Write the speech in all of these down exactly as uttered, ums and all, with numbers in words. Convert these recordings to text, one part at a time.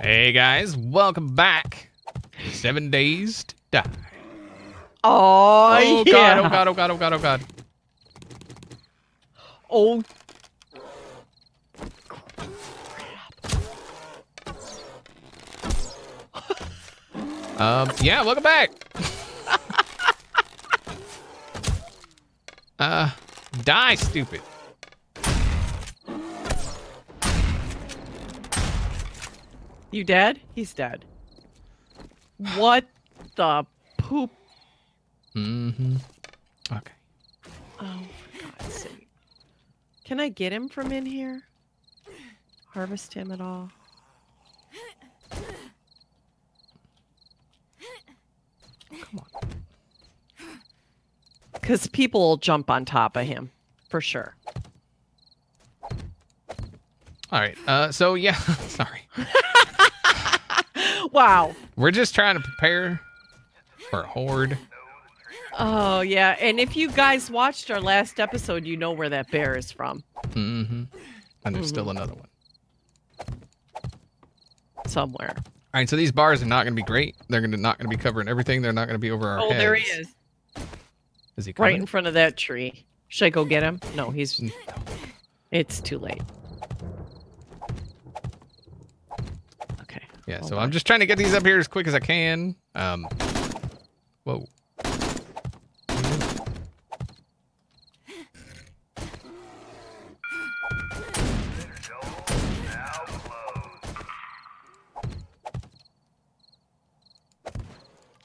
Hey guys, welcome back. Seven Days to Die. Oh, oh yeah. God, oh god, oh god, oh god, oh god. Oh crap. um yeah, welcome back. uh die, stupid. You dead? He's dead. What the poop? Mm-hmm. Okay. Oh, for God's sake. Can I get him from in here? Harvest him at all? Oh, come on. Because people will jump on top of him, for sure. All right. Uh. So, yeah. Sorry. Wow. We're just trying to prepare for a horde. Oh, yeah. And if you guys watched our last episode, you know where that bear is from. Mm-hmm. And there's mm-hmm. still another one. Somewhere. All right, so these bars are not going to be great. They're gonna, not going to be covering everything. They're not going to be over our oh, heads. Oh, there he is. Is he coming? Right in front of that tree. Should I go get him? No, he's... No. It's too late. Yeah, so I'm just trying to get these up here as quick as I can. Um, whoa.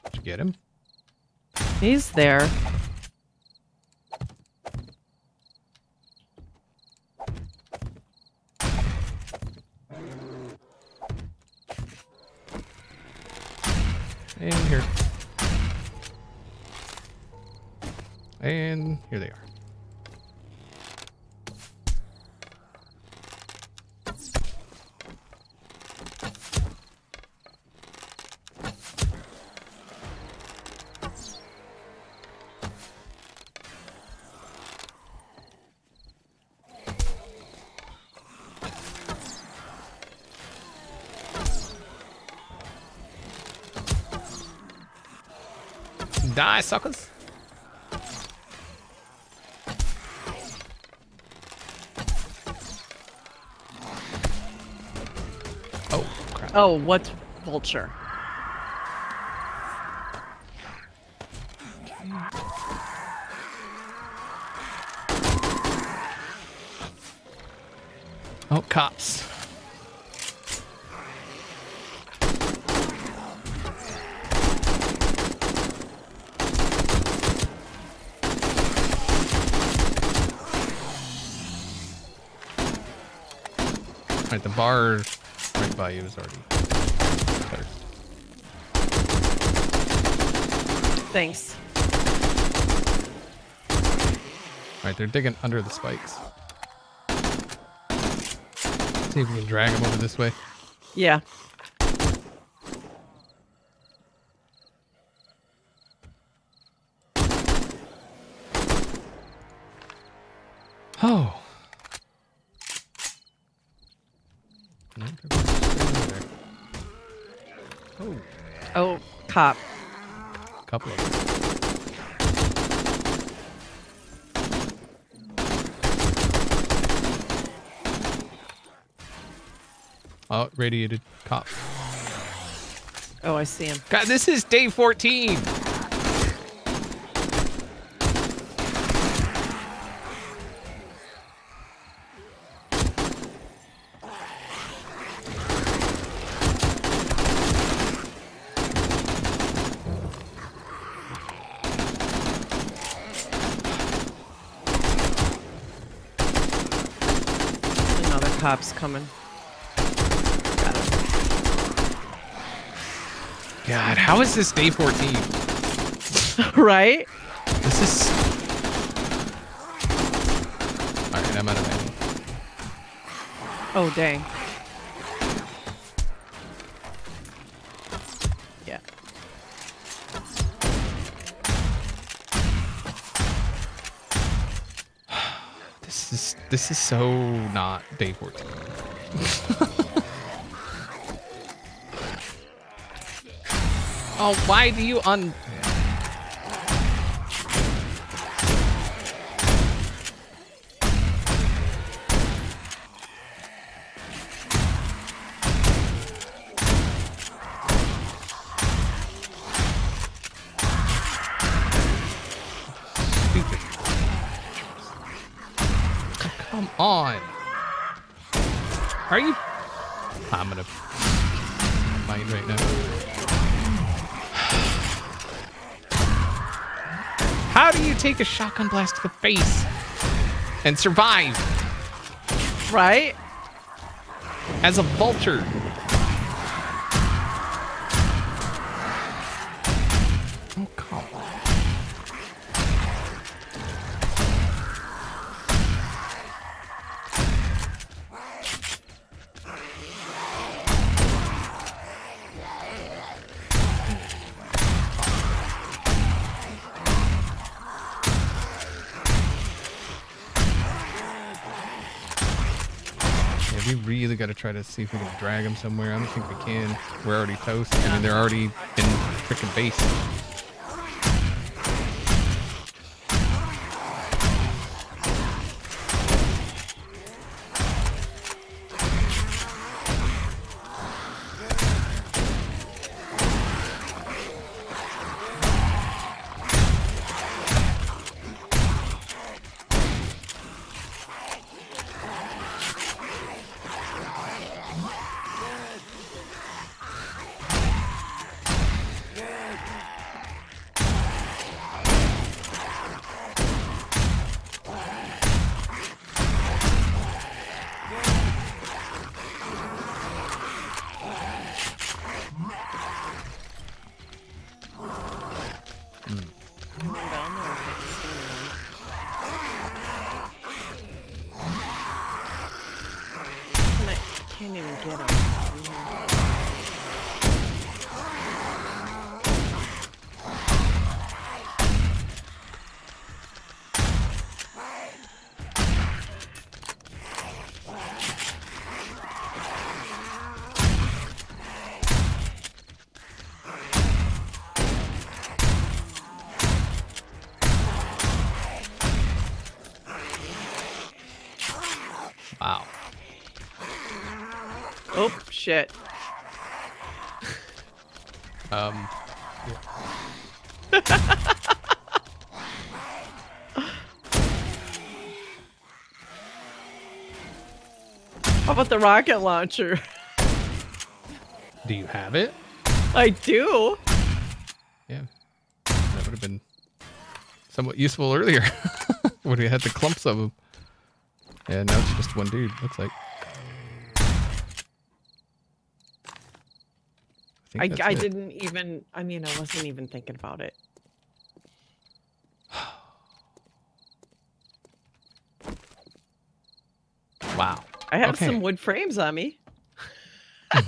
Did you get him? He's there. And here. And here they are. Die, suckers. Oh, crap. Oh, what's vulture? Oh, cops. Alright, the bar right by you is already better. Thanks. Alright, they're digging under the spikes. Let's see if we can drag them over this way. Yeah. Oh. Oh. Oh, cop. Couple of them. Oh, radiated cop. Oh, I see him. God, this is day fourteen. Cops coming. Got it. God, how is this day fourteen? Right? This is. Alright, I'm out of ammo. Oh, dang. Yeah. This is this is so not day fourteen. Oh, why do you un... Come on. Are you? I'm gonna mine right now. How do you take a shotgun blast to the face and survive? Right? As a vulture. Oh, come on. We really got to try to see if we can drag them somewhere. I don't think we can. We're already toast. I mean, they're already in frickin' base. Wow. Oh, shit. um. How about the rocket launcher? Do you have it? I do. Yeah. That would have been somewhat useful earlier when we had the clumps of them. Yeah, now it's just one dude, looks like. I, I, I didn't even, I mean, I wasn't even thinking about it. Wow. I have okay. some wood frames on me. Look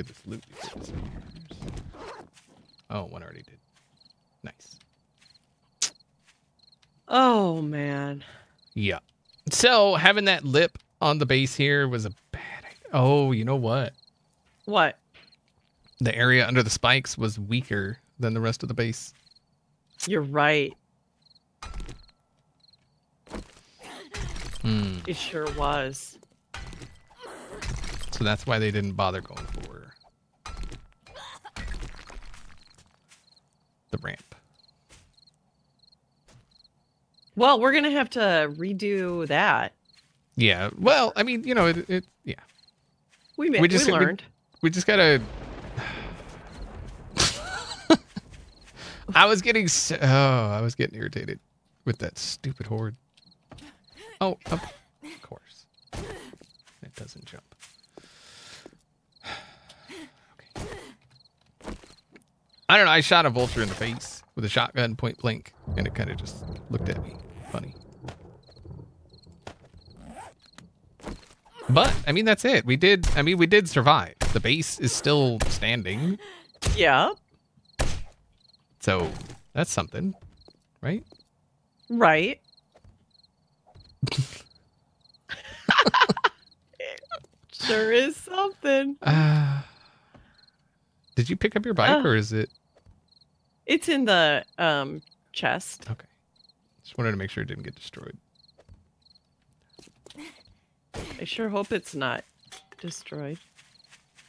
at this loot. Oh, one already did. Nice. Oh, man. Yeah. So having that lip on the base here was a bad idea. Oh, you know what? What? The area under the spikes was weaker than the rest of the base. You're right. Hmm. It sure was. So that's why they didn't bother going forward. The ramp. Well, we're gonna have to redo that. Yeah. Well, I mean, you know, it. it yeah. We made, we, just, we learned. We, we just gotta. I was getting. So, oh, I was getting irritated with that stupid horde. Oh, of course. It doesn't jump. I don't know, I shot a vulture in the face with a shotgun point blank, and it kind of just looked at me funny. But, I mean, that's it. We did, I mean, we did survive. The base is still standing. Yeah. So, that's something, right? Right. Sure is something. Uh, did you pick up your bike, uh, or is it? It's in the um chest. Okay. Just wanted to make sure it didn't get destroyed. I sure hope it's not destroyed.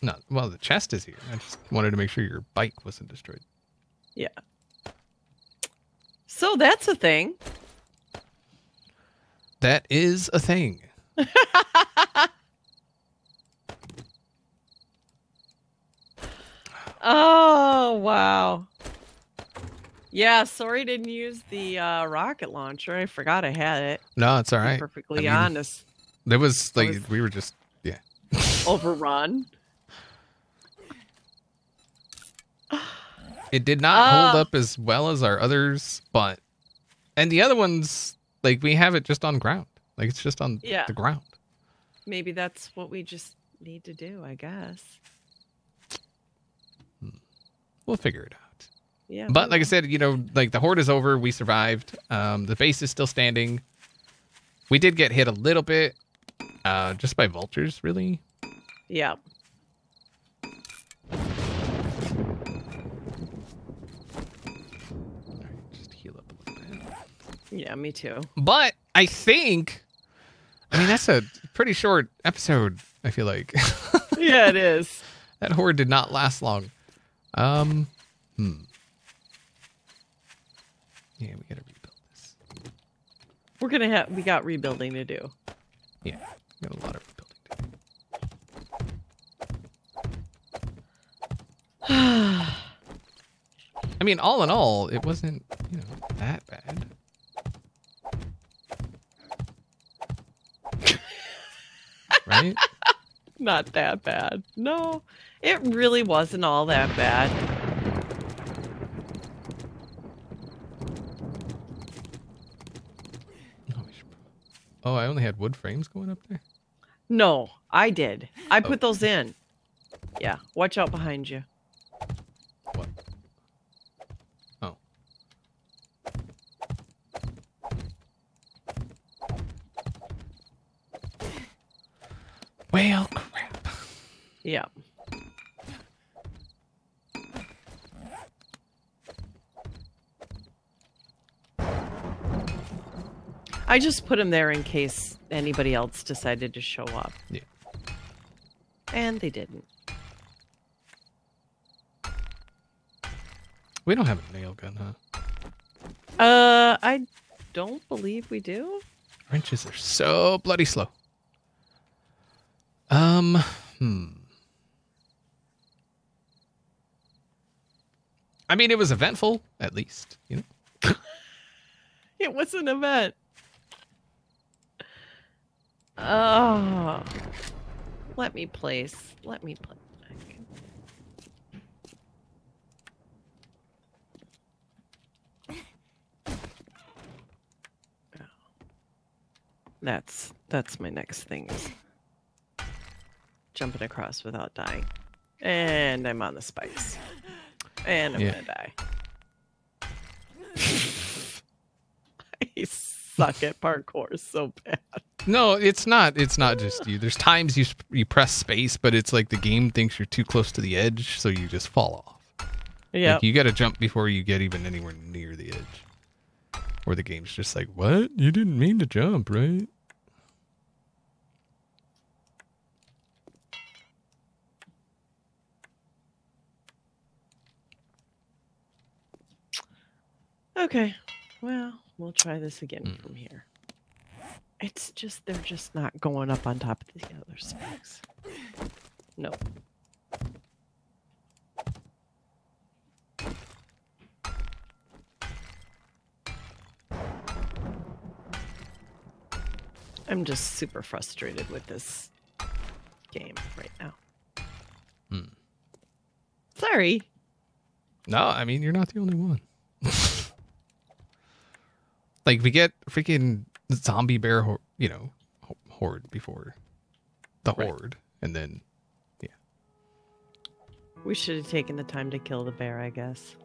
No, well, the chest is here. I just wanted to make sure your bike wasn't destroyed. Yeah. So that's a thing. That is a thing. Oh, wow. Yeah, sorry didn't use the uh, rocket launcher. I forgot I had it. No, it's all right. I'm perfectly I mean, honest. There was, like, was we were just, yeah. Overrun. It did not uh, hold up as well as our others, but... And the other ones, like, we have it just on ground. Like, it's just on yeah. the ground. Maybe that's what we just need to do, I guess. Hmm. We'll figure it out. Yeah. But, like I said, you know, like, the horde is over. We survived. Um, the base is still standing. We did get hit a little bit, uh, just by vultures, really. Yeah. All right, just heal up a little bit. Yeah, me too. But I think, I mean, that's a pretty short episode, I feel like. Yeah, it is. That horde did not last long. Um, hmm. Yeah, we gotta rebuild this. We're gonna have, we got rebuilding to do. Yeah, we got a lot of rebuilding to do. I mean, all in all, it wasn't, you know, that bad. Right? Not that bad. No, it really wasn't all that bad. Oh, I only had wood frames going up there? No, I did. I oh. put those in. Yeah, watch out behind you. What? Oh. Well, crap. Yeah. I just put them there in case anybody else decided to show up. Yeah. And they didn't. We don't have a nail gun, huh? Uh, I don't believe we do. Wrenches are so bloody slow. Um, hmm. I mean, it was eventful, at least, you know? It was an event. Oh, let me place. Let me place. Oh. That's that's my next thing. Is jumping across without dying, and I'm on the spikes, and I'm yeah. gonna die. I suck at parkour so bad. No, it's not. It's not just you. There's times you you press space, but it's like the game thinks you're too close to the edge, so you just fall off. Yeah, like you got to jump before you get even anywhere near the edge, or the game's just like, "What? You didn't mean to jump, right?" Okay, well, we'll try this again mm. from here. It's just, they're just not going up on top of the other spikes. No. I'm just super frustrated with this game right now. Mm. Sorry. No, I mean, you're not the only one. Like, we get freaking... zombie bear, you know, horde before the right. horde, and then yeah, we should have taken the time to kill the bear, I guess.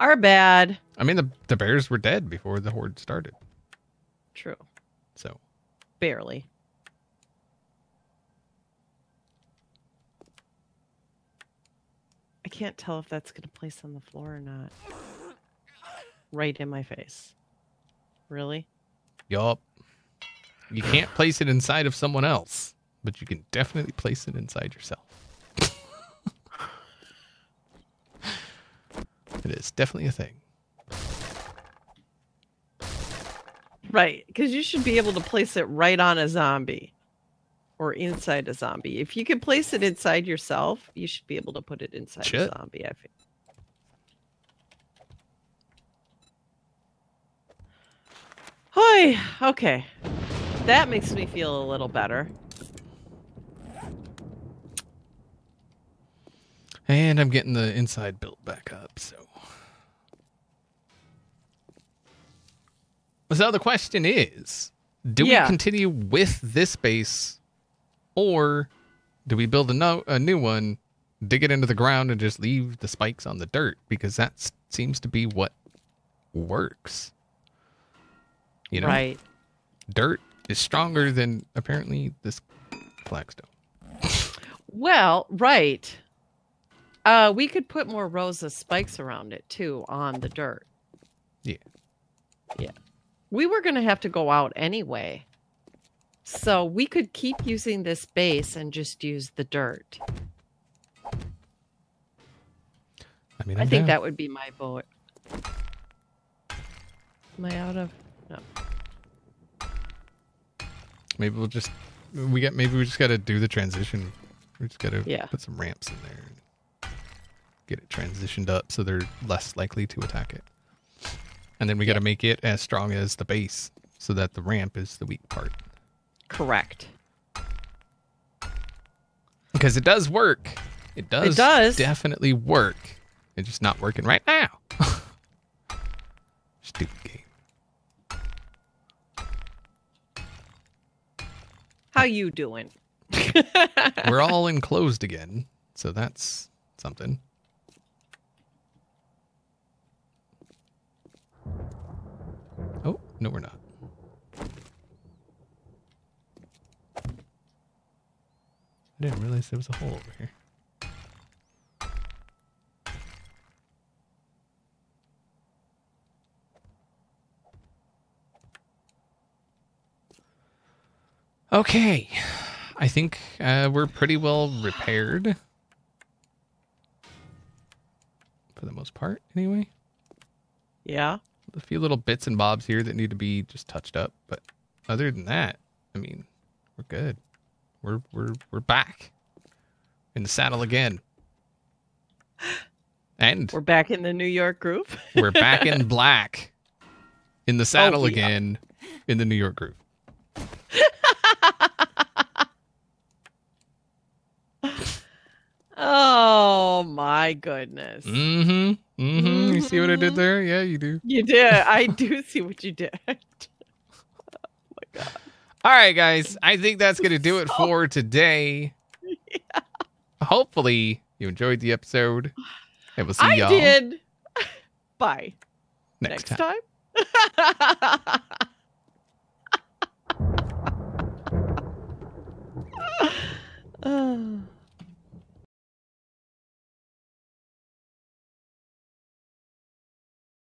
Our bad. I mean, the the bears were dead before the horde started. True. So barely. can't tell if that's going to place on the floor or not. Right in my face. Really? Yup. You can't place it inside of someone else, but you can definitely place it inside yourself. It is definitely a thing. Right, because you should be able to place it right on a zombie or inside a zombie. If you can place it inside yourself, you should be able to put it inside Shit. a zombie, I think. Hi. Okay. That makes me feel a little better. And I'm getting the inside built back up, so... So the question is, do yeah. we continue with this base, or do we build a, no a new one, dig it into the ground, and just leave the spikes on the dirt? Because that seems to be what works. You know? Right. Dirt is stronger than, apparently, this flagstone. Well, right. Uh, we could put more rows of spikes around it, too, on the dirt. Yeah. Yeah. We were going to have to go out anyway. So we could keep using this base and just use the dirt. I mean, I'm I think down. that would be my vote. Am I out of? No. Maybe we'll just, we got, maybe we just got to do the transition. We just got to yeah. put some ramps in there and get it transitioned up so they're less likely to attack it. And then we got to make it as strong as the base so that the ramp is the weak part. Correct. Because it does work. It does, it does. definitely work. It's just not working right now. Stupid game. How you doing? We're all enclosed again. So that's something. Oh, no, we're not. I didn't realize there was a hole over here. Okay. I think uh, we're pretty well repaired. For the most part, anyway. Yeah. A few little bits and bobs here that need to be just touched up, but other than that, I mean, we're good. We're we're we're back in the saddle again, and we're back in the New York groove. We're back in black, in the saddle oh, yeah. again, in the New York groove. Oh my goodness. Mm-hmm. Mm-hmm. Mm-hmm. You see what I did there? Yeah, you do. You did. I do see what you did. Oh my god. All right, guys. I think that's going to do it so... for today. Yeah. Hopefully, you enjoyed the episode. And we'll see y'all. I did. Bye. Next, Next time. time? Oh.